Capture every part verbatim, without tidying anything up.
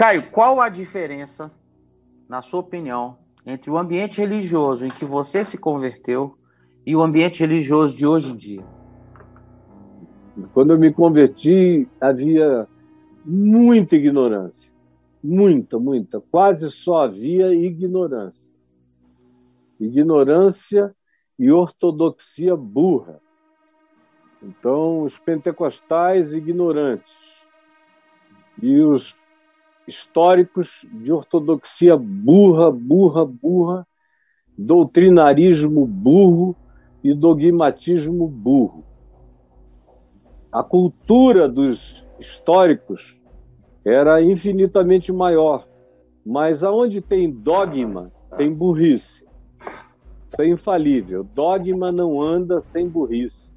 Caio, qual a diferença, na sua opinião, entre o ambiente religioso em que você se converteu e o ambiente religioso de hoje em dia? Quando eu me converti, havia muita ignorância. Muita, muita. Quase só havia ignorância. Ignorância e ortodoxia burra. Então, os pentecostais ignorantes e os históricos de ortodoxia burra, burra, burra, doutrinarismo burro e dogmatismo burro. A cultura dos históricos era infinitamente maior, mas aonde tem dogma, tem burrice. Isso é infalível. Dogma não anda sem burrice.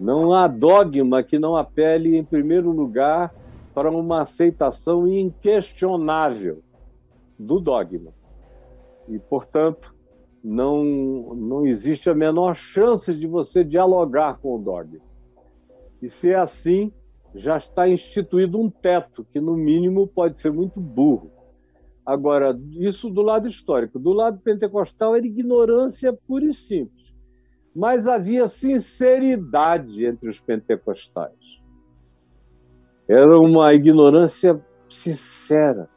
Não há dogma que não apele, em primeiro lugar, para uma aceitação inquestionável do dogma. E, portanto, não, não existe a menor chance de você dialogar com o dogma. E se é assim, já está instituído um teto, que no mínimo pode ser muito burro. Agora, isso do lado histórico. Do lado pentecostal era ignorância pura e simples. Mas havia sinceridade entre os pentecostais. Era uma ignorância sincera.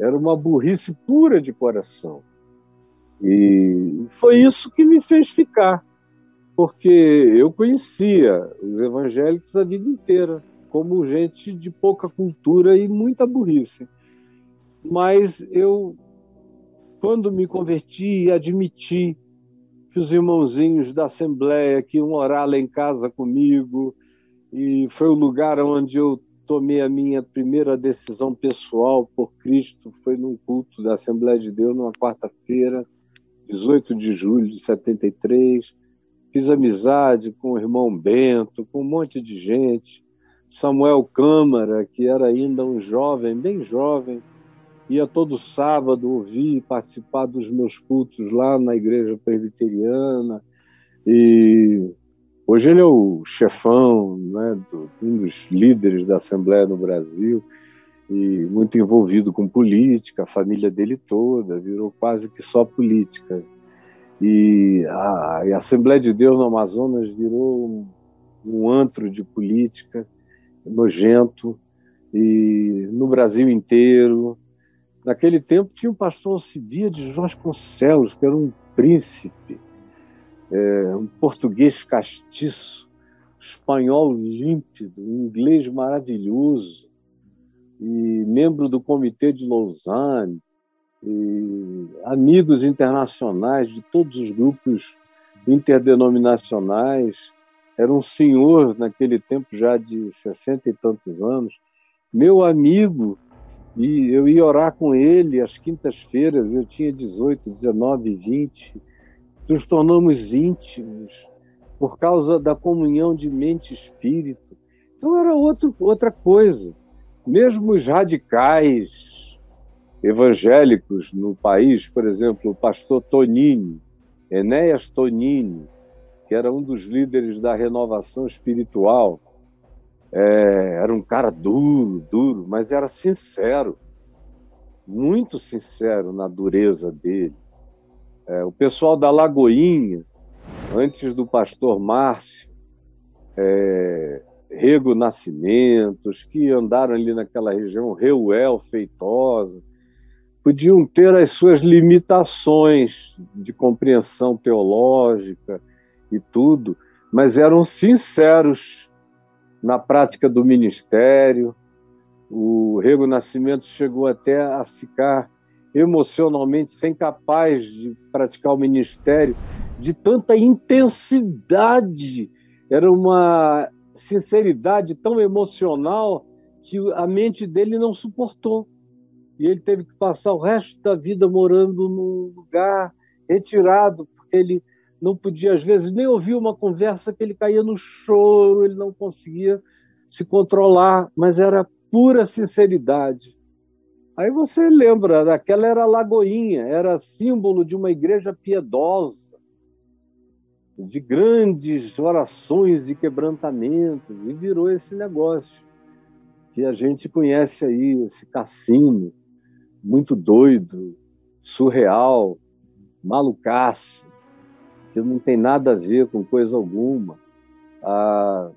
Era uma burrice pura de coração. E foi isso que me fez ficar. Porque eu conhecia os evangélicos a vida inteira, como gente de pouca cultura e muita burrice. Mas eu, quando me converti, admiti que os irmãozinhos da Assembleia que iam orar lá em casa comigo, e foi o lugar onde eu tomei a minha primeira decisão pessoal por Cristo, foi num culto da Assembleia de Deus, numa quarta-feira, dezoito de julho de setenta e três, Fiz amizade com o irmão Bento, com um monte de gente. Samuel Câmara, que era ainda um jovem, bem jovem, ia todo sábado ouvir e participar dos meus cultos lá na igreja presbiteriana. E hoje ele é o chefão, né, do, um dos líderes da Assembleia no Brasil, e muito envolvido com política, a família dele toda, virou quase que só política. E a, a Assembleia de Deus no Amazonas virou um, um antro de política nojento, e no Brasil inteiro. Naquele tempo tinha o pastor Alcibiades de Vasconcelos, que era um príncipe, é, um português castiço, espanhol límpido, inglês maravilhoso, e membro do Comitê de Lausanne, e amigos internacionais de todos os grupos interdenominacionais. Era um senhor, naquele tempo, já de sessenta e tantos anos, meu amigo, e eu ia orar com ele às quintas-feiras, eu tinha dezoito, dezenove, vinte, nos tornamos íntimos por causa da comunhão de mente e espírito. Então era outro, outra coisa. Mesmo os radicais evangélicos no país, por exemplo, o pastor Toninho, Enéas Toninho, que era um dos líderes da renovação espiritual, é, era um cara duro, duro, mas era sincero, muito sincero na dureza dele. É, o pessoal da Lagoinha, antes do pastor Márcio, é, Rego Nascimento, os que andaram ali naquela região, Reuel, Feitosa, podiam ter as suas limitações de compreensão teológica e tudo, mas eram sinceros na prática do ministério. O Rego Nascimento chegou até a ficar emocionalmente sem capaz de praticar o ministério, de tanta intensidade. Era uma sinceridade tão emocional que a mente dele não suportou. E ele teve que passar o resto da vida morando num lugar retirado, porque ele não podia, às vezes, nem ouvir uma conversa, que ele caía no choro, ele não conseguia se controlar, mas era pura sinceridade. Aí você lembra, daquela era a Lagoinha, era símbolo de uma igreja piedosa, de grandes orações e quebrantamentos, e virou esse negócio. que a gente conhece aí, esse cassino muito doido, surreal, malucaço, que não tem nada a ver com coisa alguma. Ah,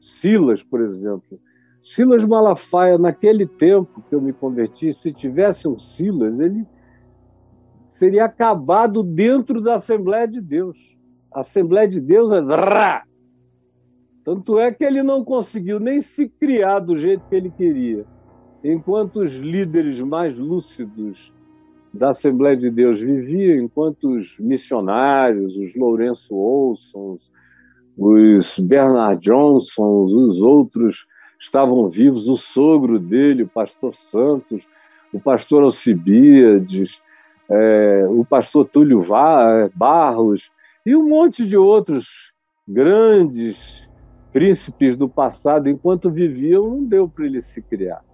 Silas, por exemplo. Silas Malafaia, naquele tempo que eu me converti, se tivesse um Silas, ele seria acabado dentro da Assembleia de Deus. A Assembleia de Deus é... Tanto é que ele não conseguiu nem se criar do jeito que ele queria. Enquanto os líderes mais lúcidos da Assembleia de Deus viviam, enquanto os missionários, os Lourenço Olsons, os Bernard Johnson, os outros estavam vivos, o sogro dele, o pastor Santos, o pastor Alcibiades, é, o pastor Túlio Barros e um monte de outros grandes príncipes do passado, enquanto viviam, não deu para ele se criar.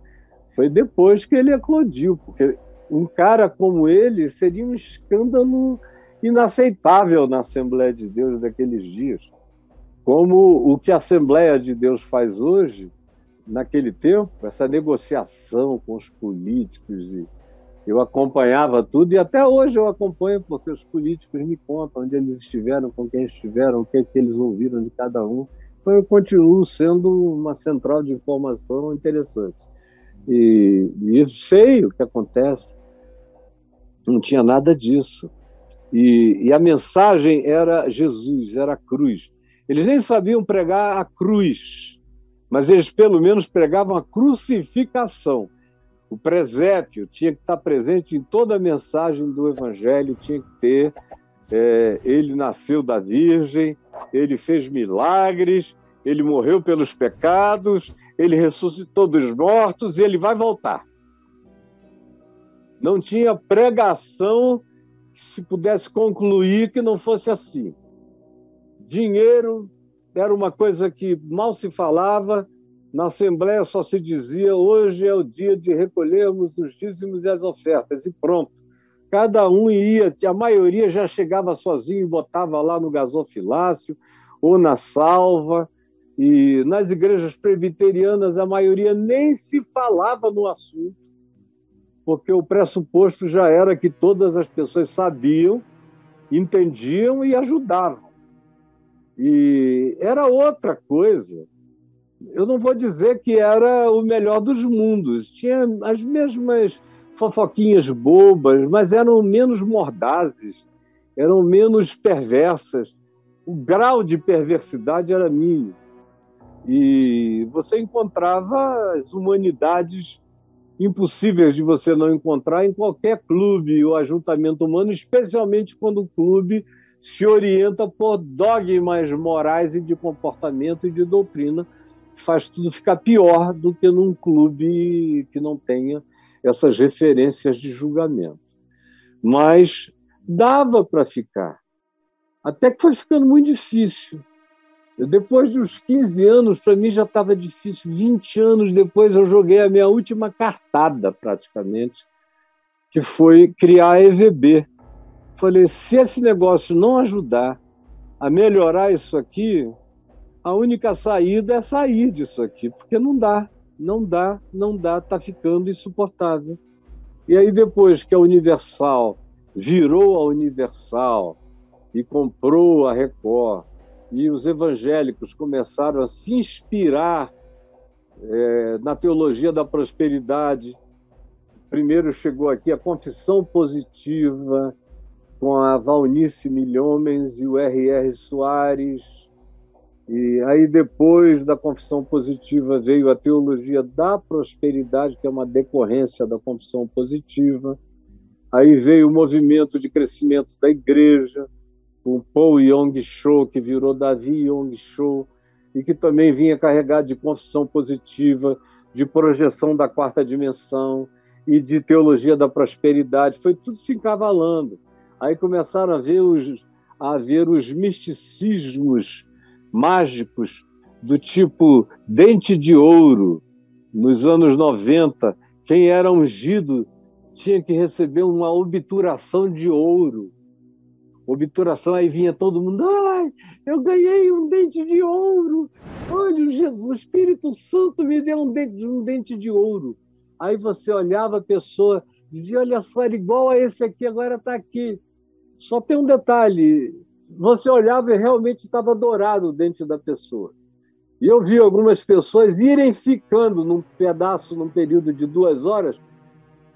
Foi depois que ele eclodiu, porque um cara como ele seria um escândalo inaceitável na Assembleia de Deus daqueles dias. Como o que a Assembleia de Deus faz hoje, naquele tempo, essa negociação com os políticos, e eu acompanhava tudo, e até hoje eu acompanho, porque os políticos me contam onde eles estiveram, com quem estiveram, o que é que eles ouviram de cada um. Então eu continuo sendo uma central de informação interessante. E, e eu sei o que acontece. Não tinha nada disso. E, e a mensagem era Jesus, era a cruz. Eles nem sabiam pregar a cruz, mas eles pelo menos pregavam a crucificação. O presépio tinha que estar presente em toda a mensagem do Evangelho, tinha que ter. É, ele nasceu da Virgem, ele fez milagres, ele morreu pelos pecados, ele ressuscitou dos mortos e ele vai voltar. Não tinha pregação que se pudesse concluir que não fosse assim. Dinheiro era uma coisa que mal se falava, na Assembleia só se dizia: hoje é o dia de recolhermos os dízimos e as ofertas, e pronto. Cada um ia, a maioria já chegava sozinho e botava lá no gasofilácio ou na salva, e nas igrejas presbiterianas a maioria nem se falava no assunto, porque o pressuposto já era que todas as pessoas sabiam, entendiam e ajudavam. E era outra coisa. Eu não vou dizer que era o melhor dos mundos. Tinha as mesmas fofoquinhas bobas, mas eram menos mordazes, eram menos perversas. O grau de perversidade era mínimo. E você encontrava as humanidades impossíveis de você não encontrar em qualquer clube ou ajuntamento humano, especialmente quando o clube se orienta por dogmas morais e de comportamento e de doutrina, que faz tudo ficar pior do que num clube que não tenha essas referências de julgamento. Mas dava para ficar, até que foi ficando muito difícil. Eu, depois de uns quinze anos, para mim já estava difícil. vinte anos depois eu joguei a minha última cartada, praticamente, que foi criar a E V B. Falei, se esse negócio não ajudar a melhorar isso aqui, a única saída é sair disso aqui, porque não dá, não dá, não dá, está ficando insuportável. E aí depois que a Universal virou a Universal e comprou a Record, e os evangélicos começaram a se inspirar é, na teologia da prosperidade, primeiro chegou aqui a Confissão Positiva, com a Valnice Milhomens e o R R Soares. E aí, depois da Confissão Positiva, veio a Teologia da Prosperidade, que é uma decorrência da Confissão Positiva. Aí veio o movimento de crescimento da igreja, com o Paul Young Show, que virou Davi Young Show, e que também vinha carregado de Confissão Positiva, de projeção da quarta dimensão e de Teologia da Prosperidade. Foi tudo se encavalando. Aí começaram a ver os, a ver os misticismos mágicos do tipo dente de ouro. Nos anos noventa, quem era ungido tinha que receber uma obturação de ouro. obturação, aí vinha todo mundo, ai, eu ganhei um dente de ouro, olha, Jesus, o Espírito Santo me deu um dente, um dente de ouro. Aí você olhava a pessoa, dizia, olha só, era igual a esse aqui, agora está aqui. Só tem um detalhe, você olhava e realmente estava dourado o dente da pessoa. E eu vi algumas pessoas irem ficando num pedaço, num período de duas horas,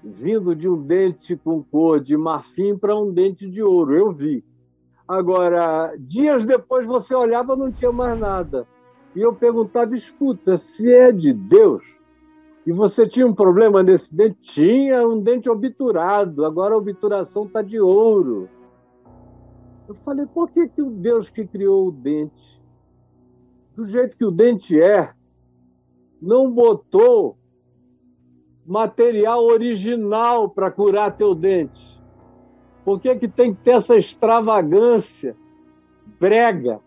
vindo de um dente com cor de marfim para um dente de ouro, eu vi. Agora, dias depois você olhava e não tinha mais nada. E eu perguntava, escuta, se é de Deus, e você tinha um problema nesse dente? Tinha um dente obturado, agora a obturação está de ouro. Eu falei, por que, que o Deus que criou o dente, do jeito que o dente é, não botou material original para curar teu dente? Por que que tem que ter essa extravagância brega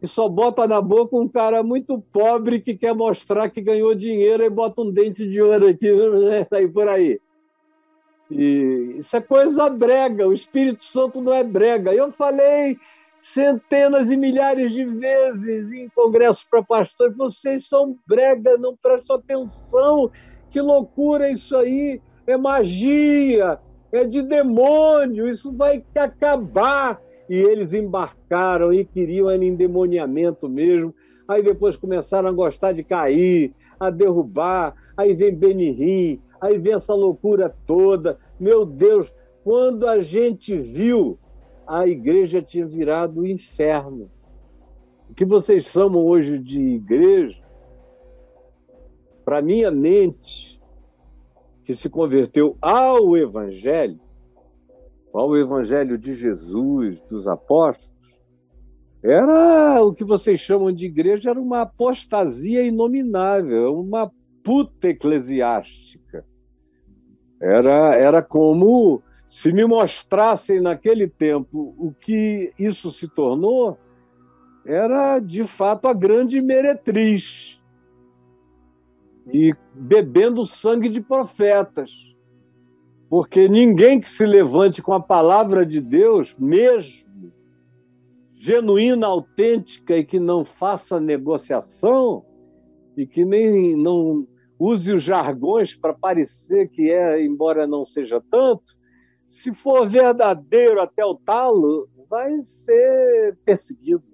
que só bota na boca um cara muito pobre que quer mostrar que ganhou dinheiro e bota um dente de ouro aqui, né? Aí por aí. E isso é coisa brega, o Espírito Santo não é brega. Eu falei centenas e milhares de vezes em congressos para pastores, vocês são brega, não prestam atenção. Que loucura isso aí, é magia, é de demônio, isso vai acabar. E eles embarcaram e queriam endemoniamento mesmo, aí depois começaram a gostar de cair, a derrubar, aí vem Benirim, aí vem essa loucura toda. Meu Deus, quando a gente viu, a igreja tinha virado o inferno. O que vocês chamam hoje de igreja, para minha mente, que se converteu ao Evangelho, ao Evangelho de Jesus, dos apóstolos, era o que vocês chamam de igreja, era uma apostasia inominável, uma puta eclesiástica. Era, era como se me mostrassem naquele tempo o que isso se tornou, era de fato a grande meretriz. E bebendo o sangue de profetas, porque ninguém que se levante com a palavra de Deus, mesmo genuína, autêntica, e que não faça negociação, e que nem não use os jargões para parecer que é, embora não seja tanto, se for verdadeiro até o talo, vai ser perseguido.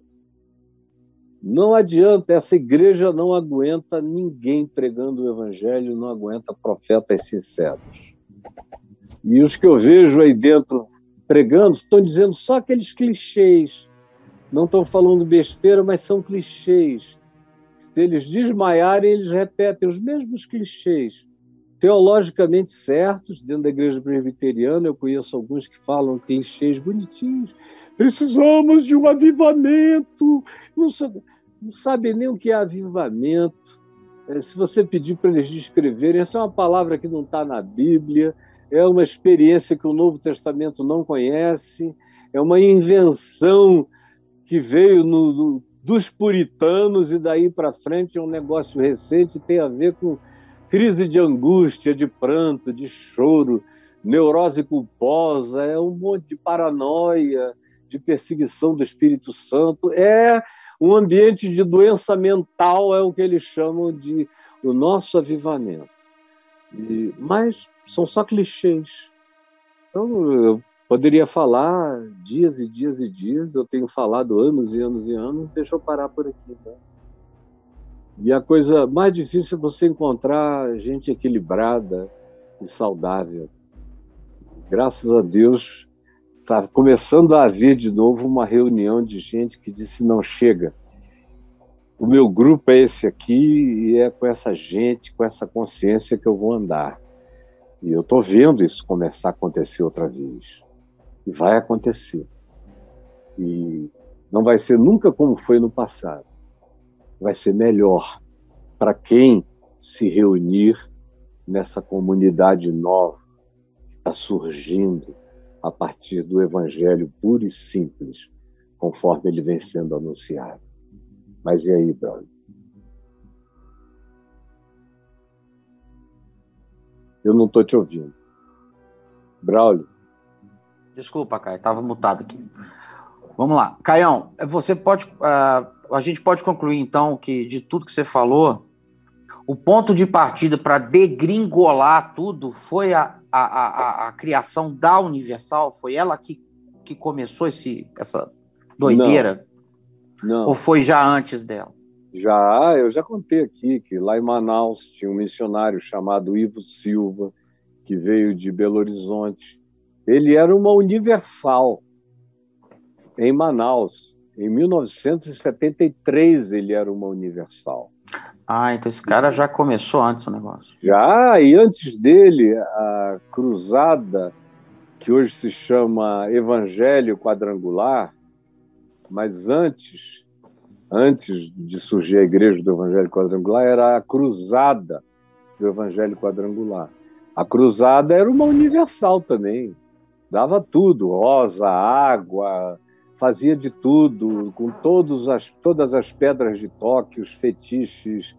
Não adianta, essa igreja não aguenta ninguém pregando o Evangelho, não aguenta profetas sinceros. E os que eu vejo aí dentro pregando estão dizendo só aqueles clichês. Não estão falando besteira, mas são clichês. Se eles desmaiarem, eles repetem os mesmos clichês. Teologicamente certos, dentro da igreja presbiteriana, eu conheço alguns que falam clichês bonitinhos. Precisamos de um avivamento. Não sabe, não sabe nem o que é avivamento. É, se você pedir para eles descreverem, essa é uma palavra que não está na Bíblia, é uma experiência que o Novo Testamento não conhece, é uma invenção que veio no, do, dos puritanos e daí para frente é um negócio recente, tem a ver com crise de angústia, de pranto, de choro, neurose culposa, é um monte de paranoia, de perseguição do Espírito Santo, é um ambiente de doença mental, é o que eles chamam de o nosso avivamento. E, mas são só clichês. Então, eu poderia falar dias e dias e dias, eu tenho falado anos e anos e anos, deixa eu parar por aqui. Né? E a coisa mais difícil é você encontrar gente equilibrada e saudável. Graças a Deus, está começando a haver de novo uma reunião de gente que disse, não, chega. O meu grupo é esse aqui e é com essa gente, com essa consciência que eu vou andar. E eu estou vendo isso começar a acontecer outra vez. E vai acontecer. E não vai ser nunca como foi no passado. Vai ser melhor para quem se reunir nessa comunidade nova que está surgindo a partir do Evangelho puro e simples, conforme ele vem sendo anunciado. Mas e aí, Braulio? Eu não estou te ouvindo. Braulio? Desculpa, Caio, estava mutado aqui. Vamos lá. Caião, você pode, uh, a gente pode concluir, então, que de tudo que você falou, o ponto de partida para degringolar tudo foi a, a, a, a criação da Universal? Foi ela que, que começou esse, essa doideira? Não, não. Ou foi já antes dela? Já, eu já contei aqui que lá em Manaus tinha um missionário chamado Ivo Silva, que veio de Belo Horizonte. Ele era uma universal em Manaus. Em mil novecentos e setenta e três ele era uma universal. Ah, então esse cara já começou antes o negócio. Já, e antes dele, a cruzada, que hoje se chama Evangelho Quadrangular, mas antes... antes de surgir a Igreja do Evangelho Quadrangular, era a Cruzada do Evangelho Quadrangular. A Cruzada era uma universal também, dava tudo, rosa, água, fazia de tudo, com todos as, todas as pedras de toque, os fetiches,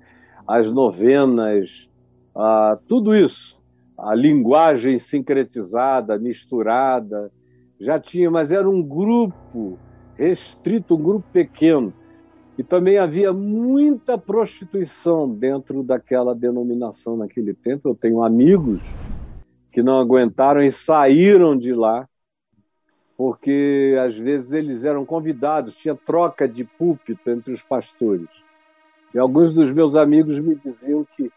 as novenas, ah, tudo isso. A linguagem sincretizada, misturada, já tinha, mas era um grupo restrito, um grupo pequeno. E também havia muita prostituição dentro daquela denominação naquele tempo. Eu tenho amigos que não aguentaram e saíram de lá, porque às vezes eles eram convidados, tinha troca de púlpito entre os pastores. E alguns dos meus amigos me diziam que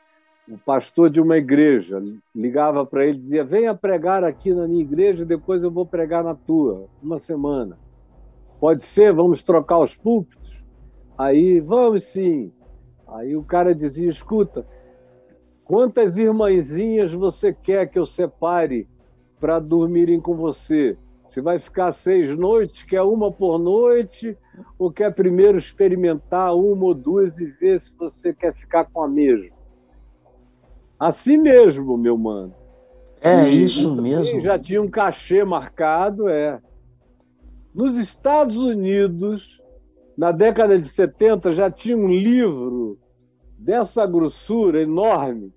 o pastor de uma igreja ligava para ele e dizia: venha pregar aqui na minha igreja, depois eu vou pregar na tua, uma semana. Pode ser? Vamos trocar os púlpitos? Aí, vamos sim. Aí o cara dizia: escuta, quantas irmãzinhas você quer que eu separe para dormirem com você? Você vai ficar seis noites? Quer uma por noite? Ou quer primeiro experimentar uma ou duas e ver se você quer ficar com a mesma? Assim mesmo, meu mano. É isso mesmo. Já tinha um cachê marcado, é. Nos Estados Unidos... na década de setenta, já tinha um livro dessa grossura enorme,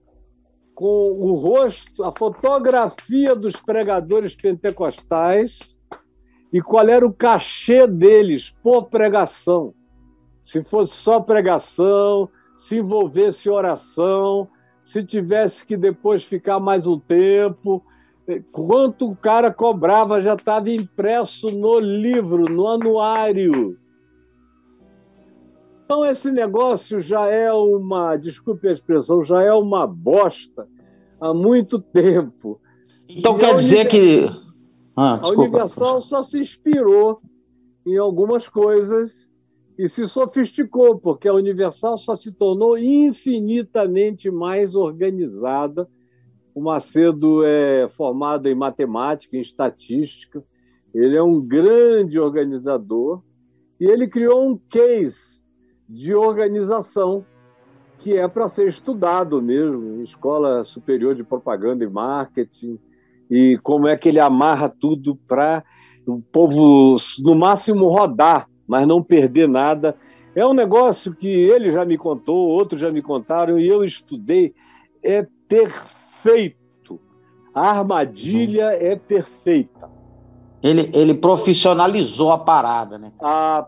com o rosto, a fotografia dos pregadores pentecostais e qual era o cachê deles por pregação. Se fosse só pregação, se envolvesse oração, se tivesse que depois ficar mais um tempo... quanto o cara cobrava já estava impresso no livro, no anuário. Então, esse negócio já é uma, desculpe a expressão, já é uma bosta há muito tempo. Então, e quer dizer que... Ah, desculpa, a Universal só se inspirou em algumas coisas e se sofisticou, porque a Universal só se tornou infinitamente mais organizada. O Macedo é formado em matemática, em estatística, ele é um grande organizador e ele criou um case de organização, que é para ser estudado mesmo, em Escola Superior de Propaganda e Marketing, e como é que ele amarra tudo para o povo, no máximo, rodar, mas não perder nada. É um negócio que ele já me contou, outros já me contaram, e eu estudei, é perfeito. A armadilha hum. é perfeita. Ele, ele profissionalizou a parada, né? Ah,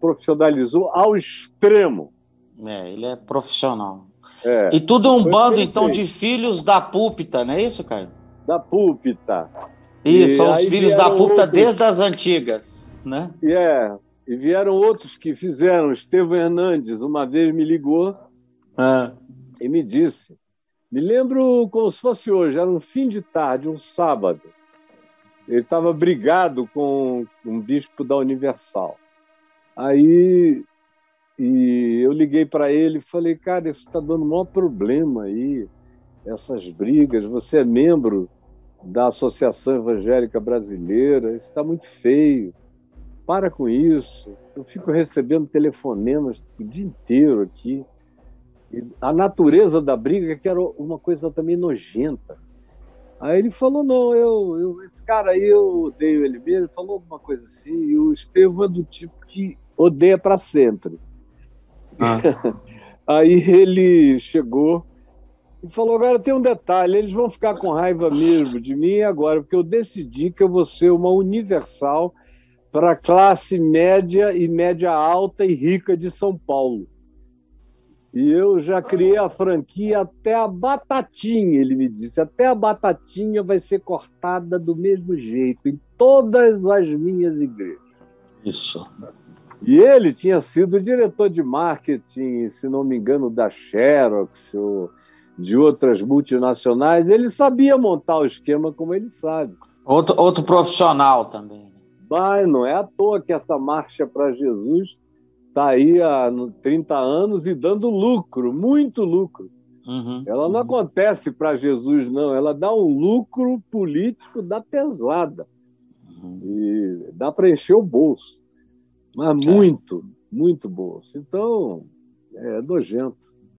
profissionalizou ao extremo. É, ele é profissional. É. E tudo um Foi bando, então, fez. de filhos da púlpita, não é isso, Caio? Da púlpita. Isso, são os filhos da púlpita outros... desde as antigas, né? E é, e vieram outros que fizeram. Estevão Hernandes uma vez me ligou ah. e me disse, me lembro como se fosse hoje, era um fim de tarde, um sábado. Ele estava brigado com um bispo da Universal. Aí e eu liguei para ele e falei: cara, isso está dando o maior problema aí, essas brigas. Você é membro da Associação Evangélica Brasileira, isso está muito feio. Para com isso. Eu fico recebendo telefonemas o dia inteiro aqui. E a natureza da briga, que era uma coisa também nojenta. Aí ele falou, não, eu, eu, esse cara aí eu odeio ele mesmo, falou alguma coisa assim, e o Estevão é do tipo que odeia para sempre. Ah. Aí ele chegou e falou, agora tem um detalhe, eles vão ficar com raiva mesmo de mim agora, porque eu decidi que eu vou ser uma universal para a classe média e média alta e rica de São Paulo. E eu já criei a franquia até a batatinha, ele me disse, até a batatinha vai ser cortada do mesmo jeito em todas as minhas igrejas. Isso. E ele tinha sido diretor de marketing, se não me engano, da Xerox ou de outras multinacionais. Ele sabia montar o esquema como ele sabe. Outro, outro profissional também. Mas não é à toa que essa marcha para Jesus está aí há trinta anos e dando lucro, muito lucro. Uhum, ela não uhum. acontece para Jesus, não. Ela dá um lucro político da pesada. Uhum. E dá para encher o bolso. Mas muito, é. muito bolso. Então, é nojento.